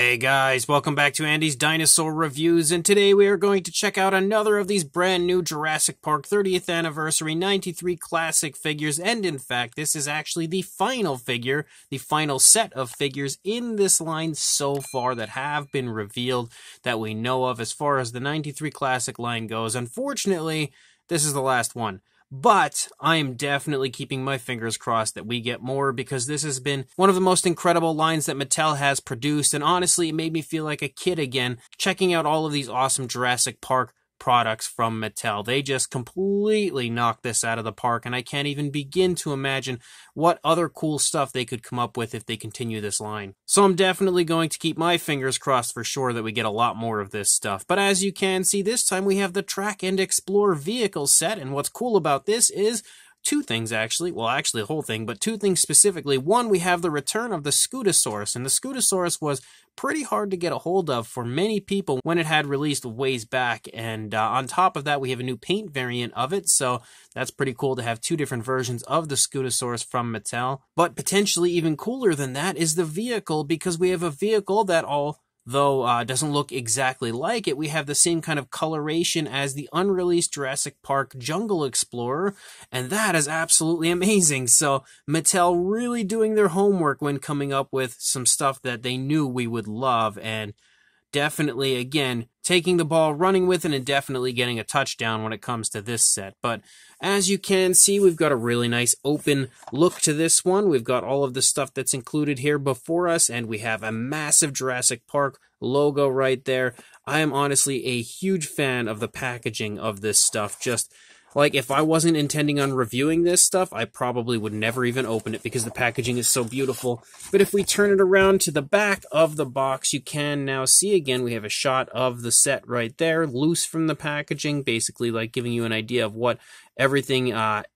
Hey guys, welcome back to Andy's Dinosaur Reviews, and today we are going to check out another of these brand new Jurassic Park 30th Anniversary 93 classic figures, and in fact, this is actually the final figure, the final set of figures in this line so far that have been revealed that we know of as far as the 93 classic line goes. Unfortunately, this is the last one. But I am definitely keeping my fingers crossed that we get more, because this has been one of the most incredible lines that Mattel has produced, and honestly, it made me feel like a kid again checking out all of these awesome Jurassic Park products from Mattel. They just completely knocked this out of the park, and I can't even begin to imagine what other cool stuff they could come up with if they continue this line. So I'm definitely going to keep my fingers crossed for sure that we get a lot more of this stuff. But as you can see, this time we have the Track and Explore Vehicle set, and what's cool about this is two things, actually. Well, actually the whole thing, but two things specifically. One, we have the return of the Scutosaurus, and the Scutosaurus was pretty hard to get a hold of for many people when it had released ways back, and on top of that, we have a new paint variant of it, so that's pretty cool to have two different versions of the Scutosaurus from Mattel. But potentially even cooler than that is the vehicle, because we have a vehicle that, although doesn't look exactly like it, we have the same kind of coloration as the unreleased Jurassic Park Jungle Explorer, and that is absolutely amazing. So Mattel really doing their homework when coming up with some stuff that they knew we would love, and definitely, again, taking the ball, running with it, and definitely getting a touchdown when it comes to this set. But as you can see, we've got a really nice open look to this one. We've got all of the stuff that's included here before us, and we have a massive Jurassic Park logo right there. I am honestly a huge fan of the packaging of this stuff. Just like, if I wasn't intending on reviewing this stuff, I probably would never even open it because the packaging is so beautiful. But if we turn it around to the back of the box, you can now see again, we have a shot of the set right there, loose from the packaging, basically like giving you an idea of what everything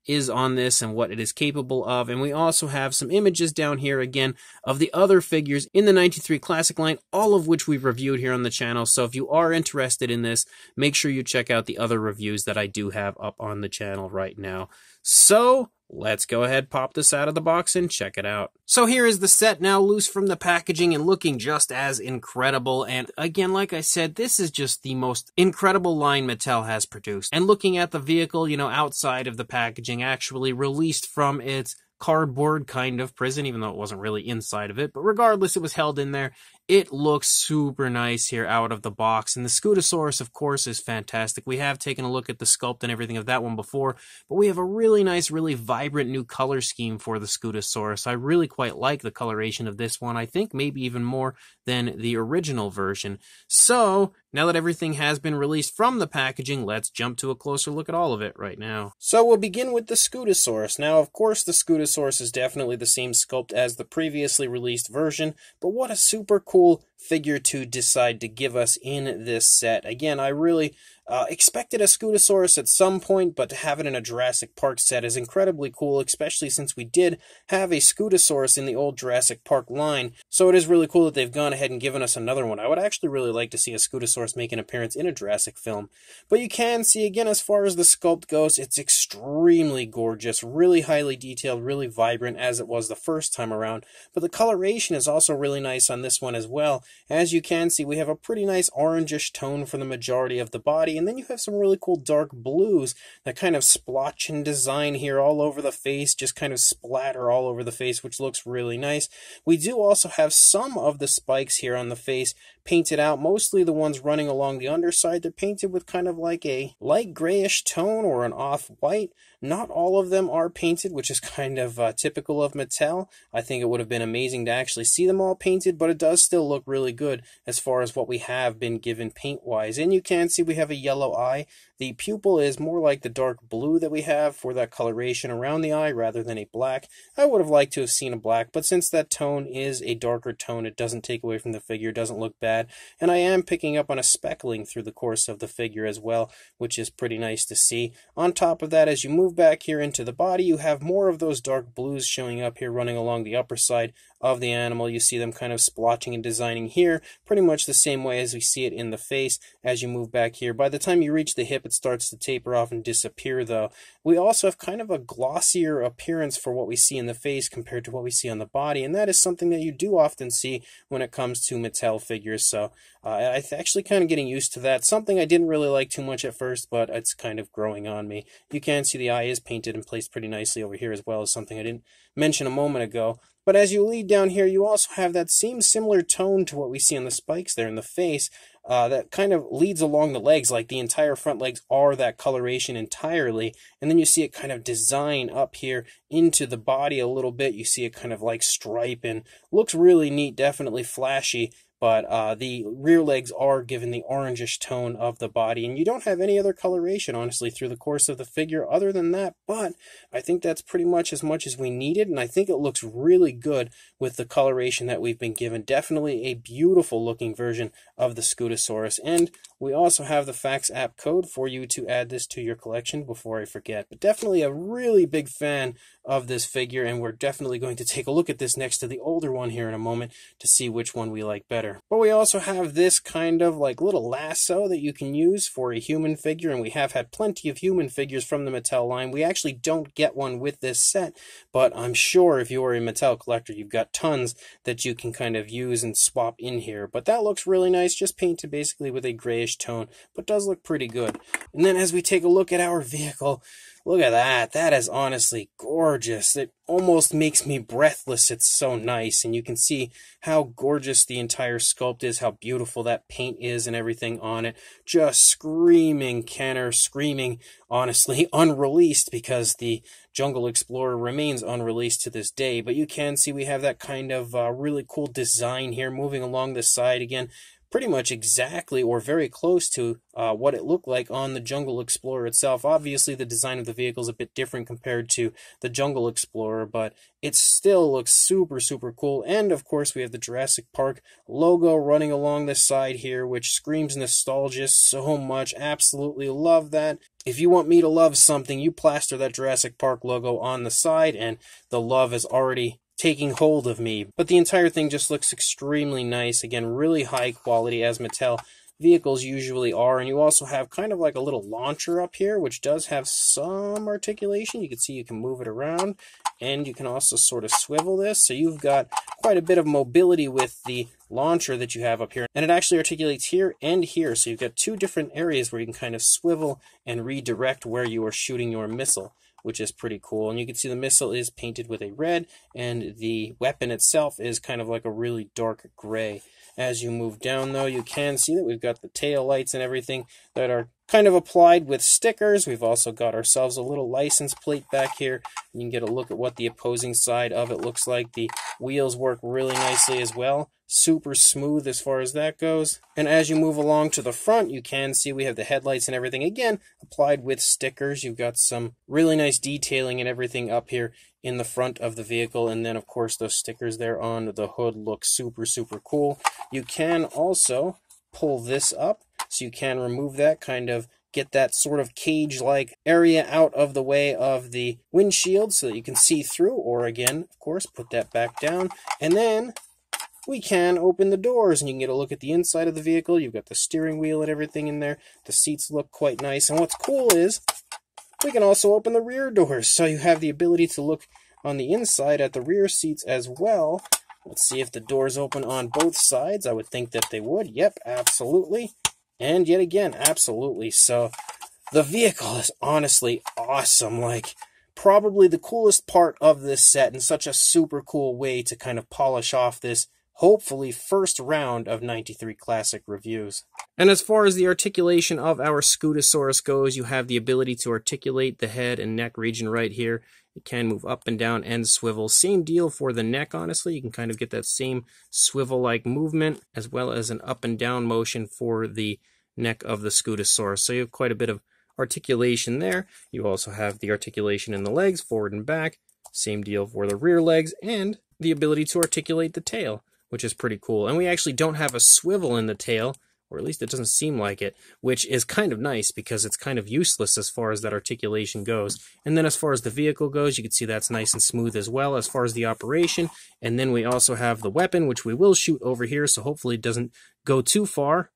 is on this and what it is capable of. And we also have some images down here again of the other figures in the 93 classic line, all of which we've reviewed here on the channel. So if you are interested in this, make sure you check out the other reviews that I do have up on the channel right now. So let's go ahead, pop this out of the box and check it out. So here is the set now, loose from the packaging and looking just as incredible. And again, like I said, this is just the most incredible line Mattel has produced. And looking at the vehicle, you know, outside of the packaging, actually released from its cardboard kind of prison, even though it wasn't really inside of it, but regardless, it was held in there. It looks super nice here out of the box, and the Scutosaurus, of course, is fantastic. We have taken a look at the sculpt and everything of that one before, but we have a really nice, really vibrant new color scheme for the Scutosaurus. I really quite like the coloration of this one. I think maybe even more than the original version. So now that everything has been released from the packaging, let's jump to a closer look at all of it right now. So we'll begin with the Scutosaurus. Now, of course, the Scutosaurus is definitely the same sculpt as the previously released version, but what a super cool figure to decide to give us in this set. Again, I really expected a Scutosaurus at some point, but to have it in a Jurassic Park set is incredibly cool, especially since we did have a Scutosaurus in the old Jurassic Park line, so it is really cool that they've gone ahead and given us another one. I would actually really like to see a Scutosaurus make an appearance in a Jurassic film. But you can see, again, as far as the sculpt goes, it's extremely gorgeous, really highly detailed, really vibrant, as it was the first time around, but the coloration is also really nice on this one as well. As you can see, we have a pretty nice orangish tone for the majority of the body, and then you have some really cool dark blues that kind of splotch and design here all over the face, just kind of splatter all over the face, which looks really nice. We do also have some of the spikes here on the face painted out, mostly the ones running along the underside. They're painted with kind of like a light grayish tone or an off-white. Not all of them are painted, which is kind of typical of Mattel. I think it would have been amazing to actually see them all painted, but it does still look really good as far as what we have been given paint-wise. And you can see we have a yellow eye. The pupil is more like the dark blue that we have for that coloration around the eye rather than a black. I would have liked to have seen a black, but since that tone is a darker tone, it doesn't take away from the figure, doesn't look bad. And I am picking up on a speckling through the course of the figure as well, which is pretty nice to see. On top of that, as you move back here into the body, you have more of those dark blues showing up here running along the upper side of the animal. You see them kind of splotching and designing here, pretty much the same way as we see it in the face as you move back here. By the time you reach the hip, it starts to taper off and disappear, though. We also have kind of a glossier appearance for what we see in the face compared to what we see on the body, and that is something that you do often see when it comes to Mattel figures, so I'm actually kind of getting used to that. Something I didn't really like too much at first, but it's kind of growing on me. You can see the eye is painted and placed pretty nicely over here as well, as something I didn't mention a moment ago. But as you lead down here, you also have that same similar tone to what we see on the spikes there in the face, that kind of leads along the legs, like the entire front legs are that coloration entirely. And then you see it kind of design up here into the body a little bit. You see it kind of like stripe and looks really neat, definitely flashy. But the rear legs are given the orangish tone of the body, and you don't have any other coloration, honestly, through the course of the figure other than that, but I think that's pretty much as we needed, and I think it looks really good with the coloration that we've been given. Definitely a beautiful-looking version of the Scutosaurus, and we also have the Facts app code for you to add this to your collection before I forget. But definitely a really big fan of this figure, and we're definitely going to take a look at this next to the older one here in a moment to see which one we like better. But we also have this kind of like little lasso that you can use for a human figure, and we have had plenty of human figures from the Mattel line. We actually don't get one with this set, but I'm sure if you are a Mattel collector, you've got tons that you can kind of use and swap in here. But that looks really nice, just painted basically with a grayish tone, but does look pretty good. And then as we take a look at our vehicle, look at that. That is honestly gorgeous. It almost makes me breathless. It's so nice. And you can see how gorgeous the entire sculpt is, how beautiful that paint is and everything on it. Just screaming Kenner, screaming, honestly, unreleased, because the Jungle Explorer remains unreleased to this day. But you can see we have that kind of really cool design here moving along the side again. Pretty much exactly or very close to what it looked like on the Jungle Explorer itself. Obviously, the design of the vehicle is a bit different compared to the Jungle Explorer, but it still looks super, super cool. And, of course, we have the Jurassic Park logo running along this side here, which screams nostalgia so much. Absolutely love that. If you want me to love something, you plaster that Jurassic Park logo on the side, and the love is already taking hold of me. But the entire thing just looks extremely nice. Again, really high quality, as Mattel vehicles usually are. And you also have kind of like a little launcher up here, which does have some articulation. You can see you can move it around, and you can also sort of swivel this. So you've got quite a bit of mobility with the launcher that you have up here, and it actually articulates here and here. So you've got two different areas where you can kind of swivel and redirect where you are shooting your missile, which is pretty cool. And you can see the missile is painted with a red, and the weapon itself is kind of like a really dark gray. As you move down, though, you can see that we've got the tail lights and everything that are kind of applied with stickers. We've also got ourselves a little license plate back here. You can get a look at what the opposing side of it looks like. The wheels work really nicely as well. Super smooth as far as that goes. And as you move along to the front, you can see we have the headlights and everything, again, applied with stickers. You've got some really nice detailing and everything up here in the front of the vehicle. And then, of course, those stickers there on the hood look super, super cool. You can also pull this up, so you can remove that, kind of get that sort of cage-like area out of the way of the windshield so that you can see through, or again, of course, put that back down. And then we can open the doors, and you can get a look at the inside of the vehicle. You've got the steering wheel and everything in there. The seats look quite nice. And what's cool is we can also open the rear doors, so you have the ability to look on the inside at the rear seats as well. Let's see if the doors open on both sides. I would think that they would. Yep, absolutely. And yet again, absolutely. So the vehicle is honestly awesome. Like, probably the coolest part of this set, and such a super cool way to kind of polish off this hopefully first round of 93 classic reviews. And as far as the articulation of our Scutosaurus goes, you have the ability to articulate the head and neck region right here. It can move up and down and swivel. Same deal for the neck, honestly. You can kind of get that same swivel-like movement, as well as an up and down motion for the neck of the Scutosaurus. So you have quite a bit of articulation there. You also have the articulation in the legs, forward and back. Same deal for the rear legs, and the ability to articulate the tail, which is pretty cool. And we actually don't have a swivel in the tail, or at least it doesn't seem like it, which is kind of nice because it's kind of useless as far as that articulation goes. And then as far as the vehicle goes, you can see that's nice and smooth as well as far as the operation. And then we also have the weapon, which we will shoot over here, so hopefully it doesn't go too far.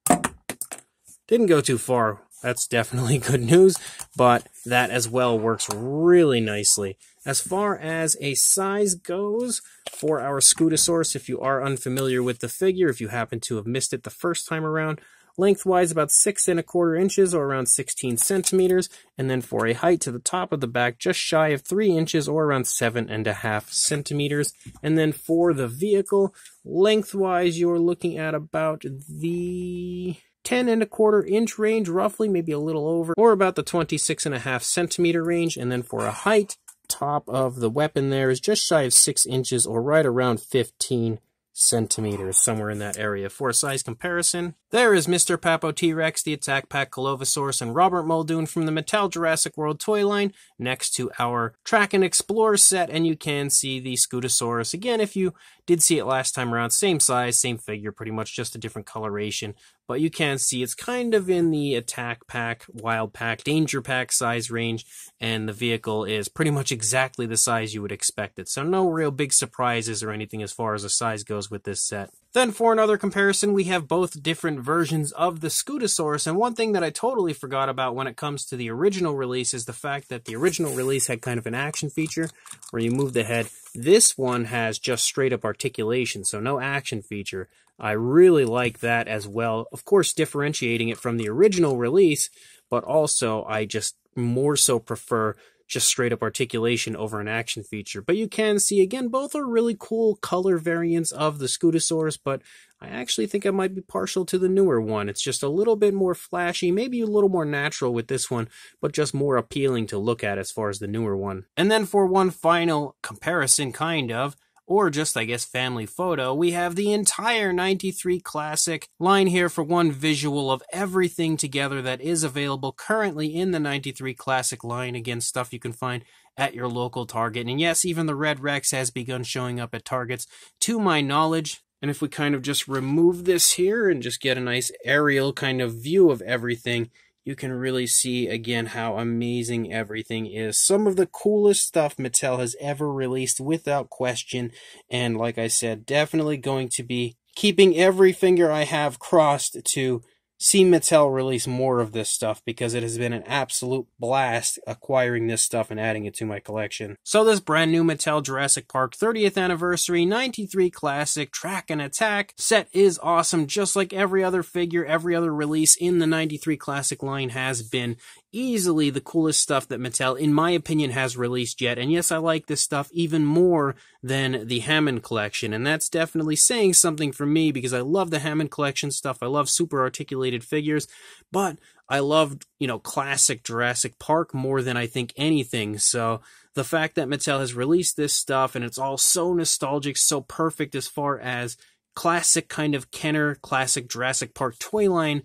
Didn't go too far. That's definitely good news, but that as well works really nicely. As far as a size goes for our Scutosaurus, if you are unfamiliar with the figure, if you happen to have missed it the first time around, lengthwise about 6.25 inches or around 16 centimeters, and then for a height to the top of the back, just shy of 3 inches or around 7.5 centimeters. And then for the vehicle, lengthwise you're looking at about the 10.25 inch range, roughly, maybe a little over, or about the 26.5 centimeter range. And then for a height, top of the weapon there is just shy of 6 inches or right around 15 centimeters, somewhere in that area. For a size comparison, there is Mr. Papo T-Rex, the Attack Pack Dilophosaurus, and Robert Muldoon from the Mattel Jurassic World toy line next to our Track and Explore set, and you can see the Scutosaurus again if you did see it last time around. Same size, same figure, pretty much just a different coloration, but you can see it's kind of in the Attack Pack, Wild Pack, Danger Pack size range, and the vehicle is pretty much exactly the size you would expect it. So no real big surprises or anything as far as the size goes with this set. Then for another comparison, we have both different versions of the Scutosaurus, and one thing that I totally forgot about when it comes to the original release is the fact that the original release had kind of an action feature where you move the head. This one has just straight up articulation, so no action feature. I really like that as well. Of course, differentiating it from the original release, but also I just more so prefer just straight up articulation over an action feature. But you can see, again, both are really cool color variants of the Scutosaurus, but I actually think I might be partial to the newer one. It's just a little bit more flashy, maybe a little more natural with this one, but just more appealing to look at as far as the newer one. And then for one final comparison, kind of, or just, I guess, family photo, we have the entire 93 Classic line here for one visual of everything together that is available currently in the 93 Classic line. Again, stuff you can find at your local Target. And yes, even the Red Rex has begun showing up at Targets, to my knowledge. And if we kind of just remove this here and just get a nice aerial kind of view of everything, you can really see, again, how amazing everything is. Some of the coolest stuff Mattel has ever released, without question. And like I said, definitely going to be keeping every finger I have crossed to see Mattel release more of this stuff, because it has been an absolute blast acquiring this stuff and adding it to my collection. So this brand new Mattel Jurassic Park 30th Anniversary 93 Classic Track and Attack set is awesome, just like every other figure, every other release in the 93 Classic line has been. Easily the coolest stuff that Mattel, in my opinion, has released yet. And yes, I like this stuff even more than the Hammond collection, and that's definitely saying something for me, because I love the Hammond collection stuff. I love super articulated figures, but I loved, you know, classic Jurassic Park more than I think anything. So the fact that Mattel has released this stuff, and it's all so nostalgic, so perfect as far as classic kind of Kenner, classic Jurassic Park toy line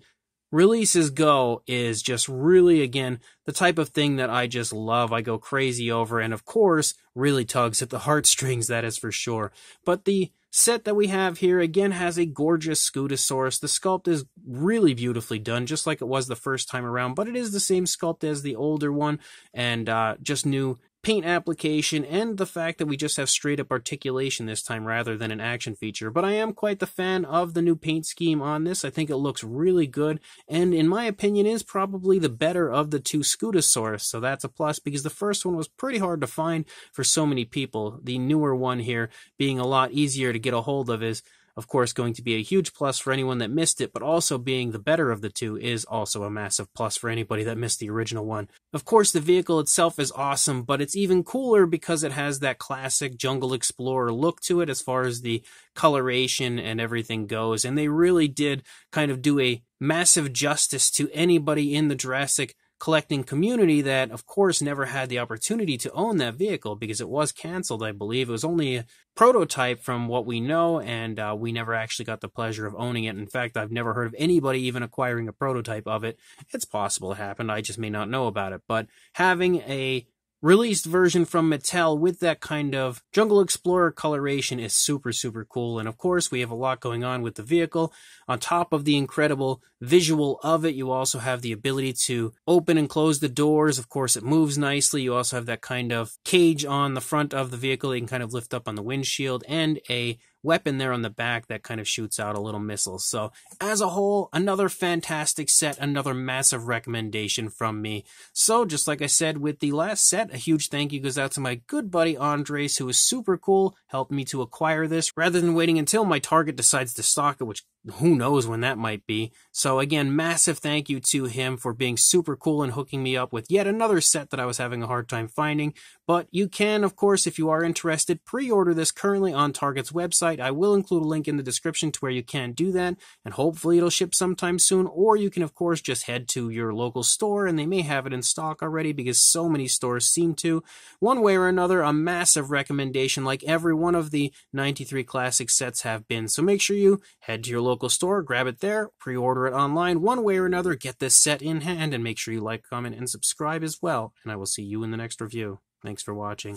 releases go, is just really, again, the type of thing that I just love. I go crazy over, and of course really tugs at the heartstrings, that is for sure. But the set that we have here, again, has a gorgeous Scutosaurus. The sculpt is really beautifully done, just like it was the first time around, but it is the same sculpt as the older one, and just new paint application, and the fact that we just have straight up articulation this time rather than an action feature. But I am quite the fan of the new paint scheme on this. I think it looks really good, and in my opinion is probably the better of the two Scutosaurus, so that's a plus, because the first one was pretty hard to find for so many people. The newer one here being a lot easier to get a hold of is, of course, going to be a huge plus for anyone that missed it, but also being the better of the two is also a massive plus for anybody that missed the original one. Of course, the vehicle itself is awesome, but it's even cooler because it has that classic Jungle Explorer look to it as far as the coloration and everything goes, and they really did kind of do a massive justice to anybody in the Jurassic collecting community that, of course, never had the opportunity to own that vehicle because it was canceled, I believe. It was only a prototype from what we know, and we never actually got the pleasure of owning it. In fact, I've never heard of anybody even acquiring a prototype of it. It's possible it happened. I just may not know about it. But having a released version from Mattel with that kind of Jungle Explorer coloration is super, super cool. And of course, we have a lot going on with the vehicle. On top of the incredible visual of it, you also have the ability to open and close the doors. Of course, it moves nicely. You also have that kind of cage on the front of the vehicle that you can kind of lift up on the windshield, and a weapon there on the back that kind of shoots out a little missile. So as a whole, another fantastic set, another massive recommendation from me. So just like I said with the last set, a huge thank you goes out to my good buddy Andres, who was super cool, helped me to acquire this rather than waiting until my target decides to stock it, which who knows when that might be. So again, massive thank you to him for being super cool and hooking me up with yet another set that I was having a hard time finding. But you can, of course, if you are interested, pre-order this currently on Target's website. I will include a link in the description to where you can do that, and hopefully it'll ship sometime soon. Or you can, of course, just head to your local store, and they may have it in stock already because so many stores seem to. One way or another, a massive recommendation like every one of the 93 classic sets have been. So make sure you head to your local store, grab it there, pre-order it online. One way or another, get this set in hand, and make sure you like, comment, and subscribe as well. And I will see you in the next review. Thanks for watching.